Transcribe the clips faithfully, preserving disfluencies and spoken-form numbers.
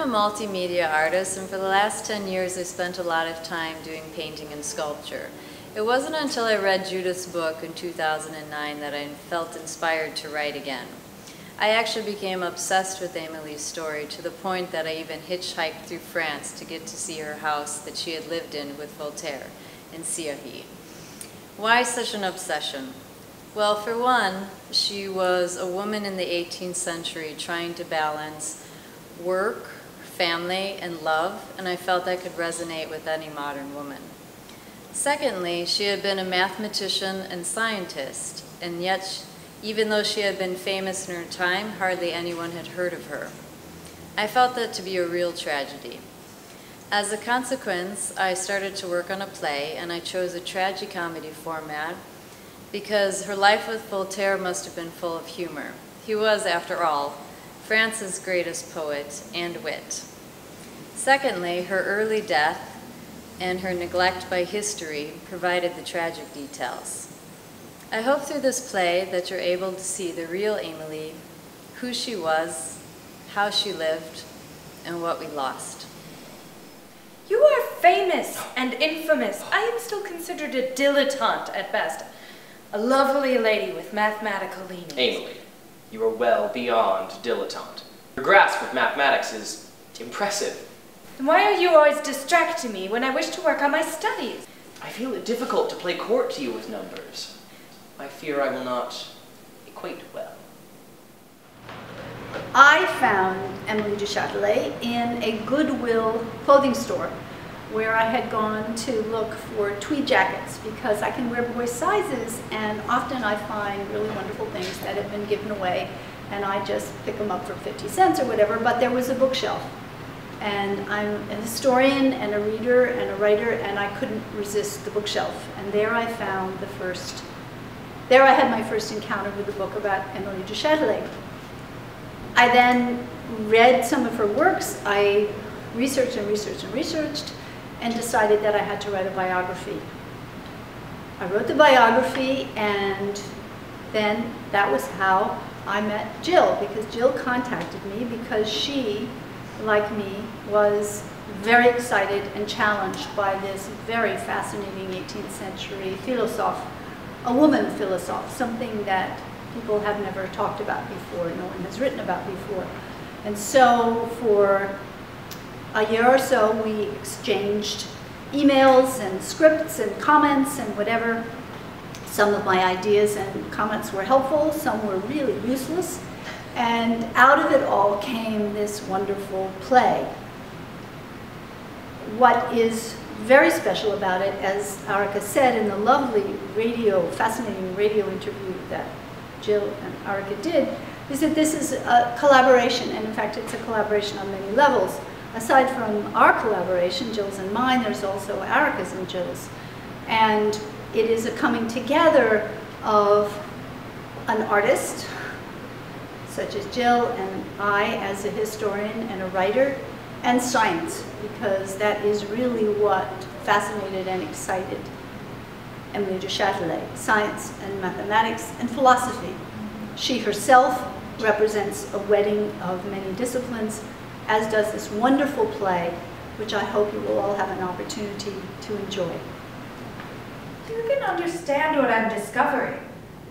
I'm a multimedia artist, and for the last ten years I spent a lot of time doing painting and sculpture. It wasn't until I read Judith's book in two thousand nine that I felt inspired to write again. I actually became obsessed with Émilie's story to the point that I even hitchhiked through France to get to see her house that she had lived in with Voltaire in Cirey. Why such an obsession? Well, for one, she was a woman in the eighteenth century trying to balance work, family, and love, and I felt I could resonate with any modern woman. Secondly, she had been a mathematician and scientist, and yet she, even though she had been famous in her time, hardly anyone had heard of her. I felt that to be a real tragedy. As a consequence, I started to work on a play, and I chose a tragicomedy format because her life with Voltaire must have been full of humor. He was, after all, France's greatest poet and wit. Secondly, her early death and her neglect by history provided the tragic details. I hope through this play that you're able to see the real Émilie, who she was, how she lived, and what we lost. You are famous and infamous. I am still considered a dilettante at best. A lovely lady with mathematical leanings. Émilie, you are well beyond dilettante. Your grasp of mathematics is impressive. Then why are you always distracting me when I wish to work on my studies? I feel it difficult to play court to you with numbers. I fear I will not equate well. I found Émilie Du Châtelet in a Goodwill clothing store where I had gone to look for tweed jackets because I can wear boy sizes, and often I find really wonderful things that have been given away and I just pick them up for fifty cents or whatever, but there was a bookshelf. And I'm a historian and a reader and a writer, and I couldn't resist the bookshelf. And there I found the first There I had my first encounter with a book about Émilie Du Châtelet. I then read some of her works. I researched and researched and researched and decided that I had to write a biography. I wrote the biography, and then that was how I met Jyl, because Jyl contacted me because she, like me, was very excited and challenged by this very fascinating eighteenth century philosopher. A woman philosoph, something that people have never talked about before, no one has written about before. And so for a year or so we exchanged emails and scripts and comments and whatever. Some of my ideas and comments were helpful, some were really useless, and out of it all came this wonderful play. What is very special about it, as Arica said in the lovely radio, fascinating radio interview that Jyl and Arica did, is that this is a collaboration, and in fact it's a collaboration on many levels. Aside from our collaboration, Jyl's and mine, there's also Arica's and Jyl's. And it is a coming together of an artist, such as Jyl, and I as a historian and a writer, and science, because that is really what fascinated and excited Émilie Du Châtelet, science and mathematics and philosophy. She herself represents a wedding of many disciplines, as does this wonderful play, which I hope you will all have an opportunity to enjoy. You can understand what I'm discovering.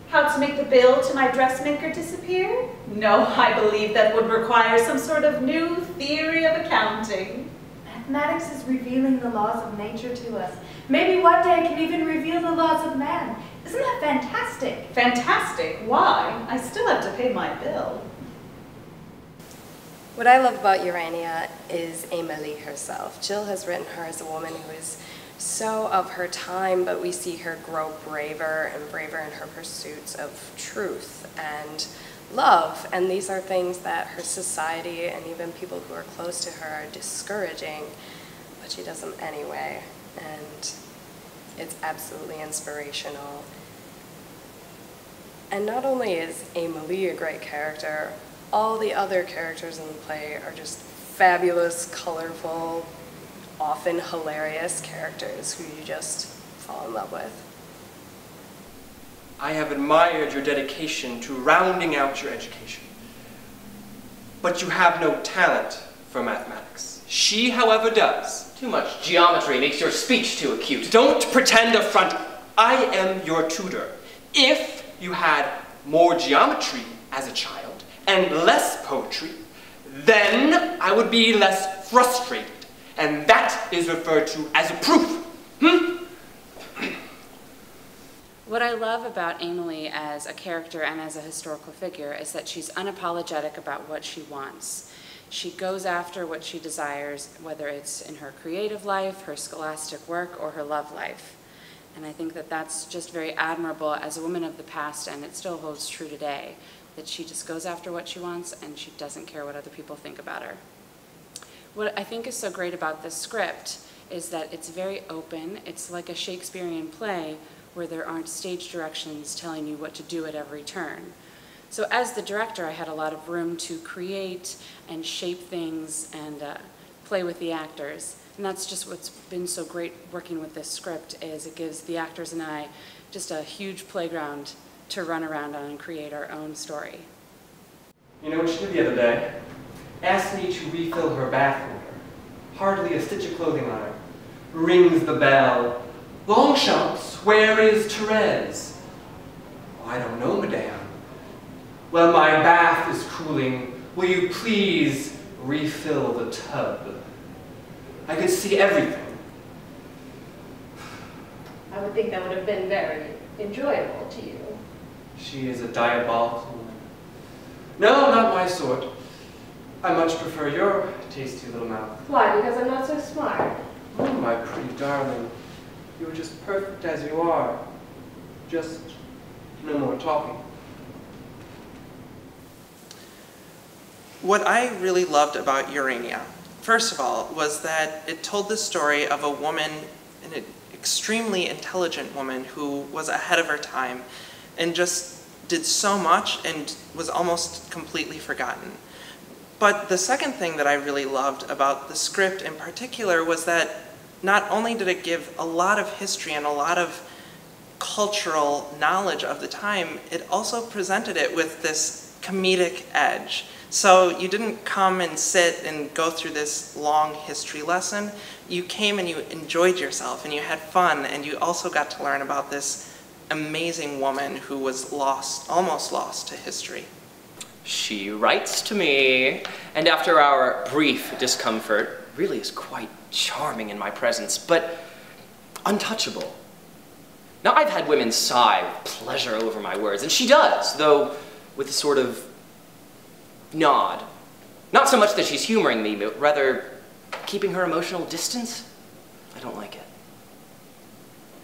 How to make the bill to my dressmaker disappear? No, I believe that would require some sort of new theory of accounting. Mathematics is revealing the laws of nature to us. Maybe one day it can even reveal the laws of man. Isn't that fantastic? Fantastic? Why? I still have to pay my bill. What I love about Urania is Émilie herself. Jyl has written her as a woman who is so of her time, but we see her grow braver and braver in her pursuits of truth and love. And these are things that her society and even people who are close to her are discouraging, but she does them anyway. And it's absolutely inspirational. And not only is Émilie a great character, all the other characters in the play are just fabulous, colorful, often hilarious characters who you just fall in love with. I have admired your dedication to rounding out your education, but you have no talent for mathematics. She, however, does. Too much geometry makes your speech too acute. Don't pretend up front. I am your tutor. If you had more geometry as a child and less poetry, then I would be less frustrated. And that is referred to as a proof. Hmm? What I love about Émilie as a character and as a historical figure is that she's unapologetic about what she wants. She goes after what she desires, whether it's in her creative life, her scholastic work, or her love life. And I think that that's just very admirable as a woman of the past, and it still holds true today, that she just goes after what she wants and she doesn't care what other people think about her. What I think is so great about this script is that it's very open. It's like a Shakespearean play where there aren't stage directions telling you what to do at every turn. So as the director, I had a lot of room to create and shape things and uh, play with the actors. And that's just what's been so great working with this script, is it gives the actors and I just a huge playground to run around on and create our own story. You know what she did the other day? Asked me to refill her bath water. Hardly a stitch of clothing on her. Rings the bell. Longchamps, where is Therese? Oh, I don't know, madame. Well, my bath is cooling. Will you please refill the tub? I could see everything. I would think that would have been very enjoyable to you. She is a diabolical woman. No, not my sort. I much prefer your tasty little mouth. Why? Because I'm not so smart. Oh, my pretty darling. You are just perfect as you are. Just no more talking. What I really loved about Urania, first of all, was that it told the story of a woman, an extremely intelligent woman who was ahead of her time and just did so much and was almost completely forgotten. But the second thing that I really loved about the script in particular was that not only did it give a lot of history and a lot of cultural knowledge of the time, it also presented it with this comedic edge. So you didn't come and sit and go through this long history lesson. You came and you enjoyed yourself and you had fun, and you also got to learn about this amazing woman who was lost, almost lost to history. She writes to me, and after our brief discomfort, really is quite charming in my presence, but untouchable. Now, I've had women sigh with pleasure over my words, and she does, though with a sort of nod. Not so much that she's humoring me, but rather keeping her emotional distance. I don't like it.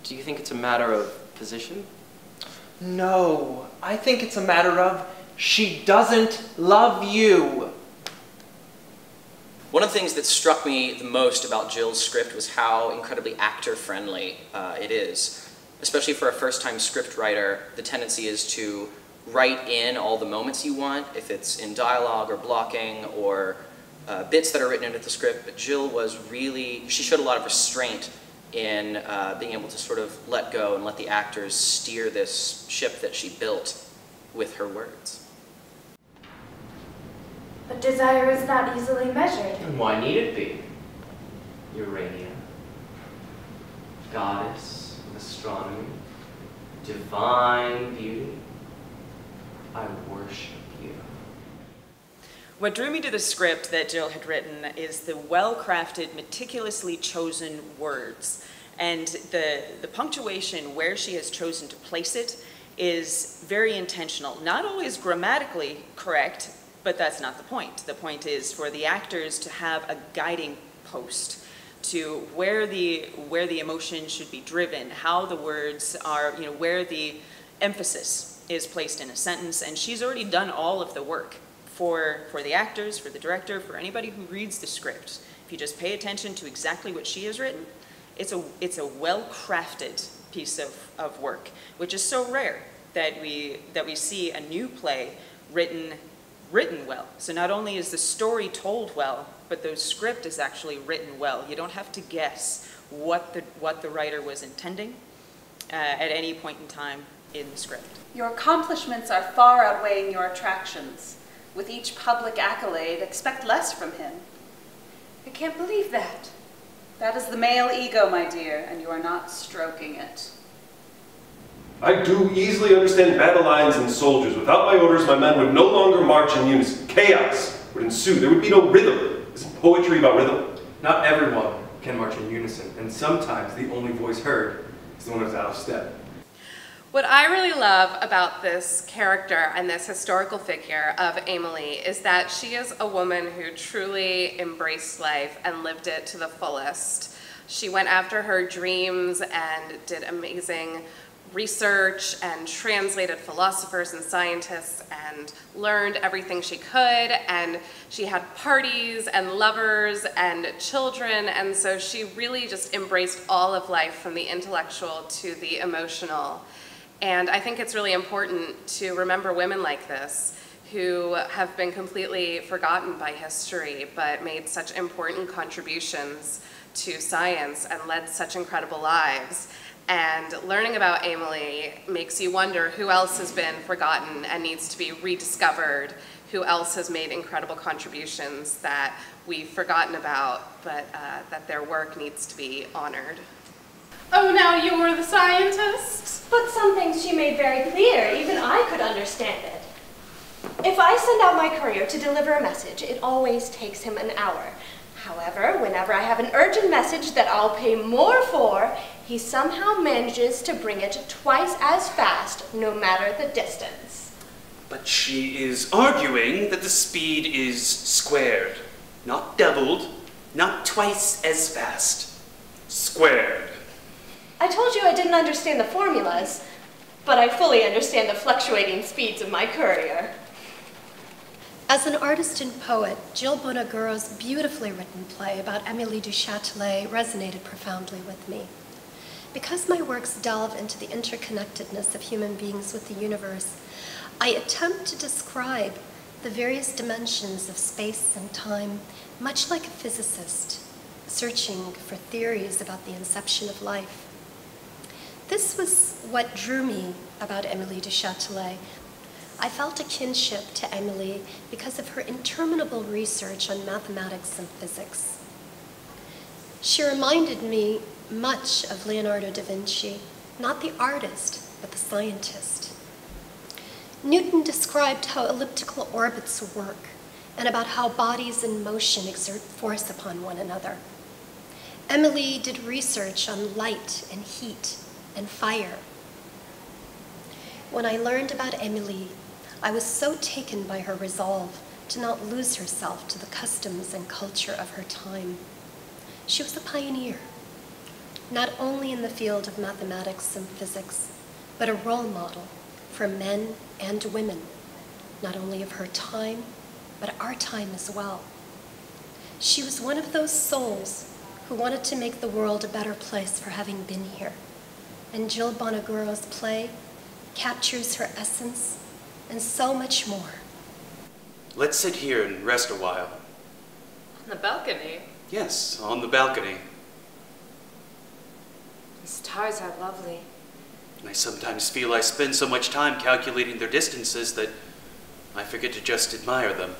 Do you think it's a matter of position? No, I think it's a matter of she doesn't love you. One of the things that struck me the most about Jyl's script was how incredibly actor-friendly uh, it is. Especially for a first-time script writer, the tendency is to write in all the moments you want, if it's in dialogue or blocking or uh, bits that are written into the script. But Jyl was really, she showed a lot of restraint in uh, being able to sort of let go and let the actors steer this ship that she built with her words. But desire is not easily measured. And why need it be? Urania, goddess of astronomy, divine beauty, I worship you. What drew me to the script that Jyl had written is the well-crafted, meticulously chosen words. And the, the punctuation where she has chosen to place it is very intentional. Not always grammatically correct, but that's not the point. The point is for the actors to have a guiding post to where the, where the emotion should be driven, how the words are, you know, where the emphasis is placed in a sentence. And she's already done all of the work for, for the actors, for the director, for anybody who reads the script. If you just pay attention to exactly what she has written, it's a, it's a well-crafted piece of, of work, which is so rare that we, that we see a new play written written well. So not only is the story told well, but the script is actually written well. You don't have to guess what the, what the writer was intending uh, at any point in time in the script. Your accomplishments are far outweighing your attractions. With each public accolade, expect less from him. can't believe that. That is the male ego, my dear, and you are not stroking it. I do easily understand battle lines and soldiers. Without my orders, my men would no longer march in unison. Chaos would ensue. There would be no rhythm. Isn't poetry about rhythm? Not everyone can march in unison, and sometimes the only voice heard is the one who's out of step. What I really love about this character and this historical figure of Émilie is that she is a woman who truly embraced life and lived it to the fullest. She went after her dreams and did amazing research and translated philosophers and scientists and learned everything she could, and she had parties and lovers and children, and so she really just embraced all of life from the intellectual to the emotional. And I think it's really important to remember women like this who have been completely forgotten by history but made such important contributions to science and led such incredible lives. And learning about Émilie makes you wonder who else has been forgotten and needs to be rediscovered, who else has made incredible contributions that we've forgotten about, but uh, that their work needs to be honored. Oh, now you're the scientist? But some things she made very clear, even I could understand it. If I send out my courier to deliver a message, it always takes him an hour. However, whenever I have an urgent message that I'll pay more for, he somehow manages to bring it twice as fast, no matter the distance. But she is arguing that the speed is squared, not doubled, not twice as fast. Squared. I told you I didn't understand the formulas, but I fully understand the fluctuating speeds of my courier. As an artist and poet, Jyl Bonaguro's beautifully written play about Émilie Du Châtelet resonated profoundly with me. Because my works delve into the interconnectedness of human beings with the universe, I attempt to describe the various dimensions of space and time, much like a physicist, searching for theories about the inception of life. This was what drew me about Émilie Du Châtelet. I felt a kinship to Émilie because of her interminable research on mathematics and physics. She reminded me much of Leonardo da Vinci, not the artist, but the scientist. Newton described how elliptical orbits work and about how bodies in motion exert force upon one another. Émilie did research on light and heat and fire. When I learned about Émilie, I was so taken by her resolve to not lose herself to the customs and culture of her time. She was a pioneer, not only in the field of mathematics and physics, but a role model for men and women, not only of her time, but our time as well. She was one of those souls who wanted to make the world a better place for having been here. And Jyl Bonaguro's play captures her essence and so much more. Let's sit here and rest a while. On the balcony? Yes, on the balcony. The stars are lovely. And I sometimes feel I spend so much time calculating their distances that I forget to just admire them.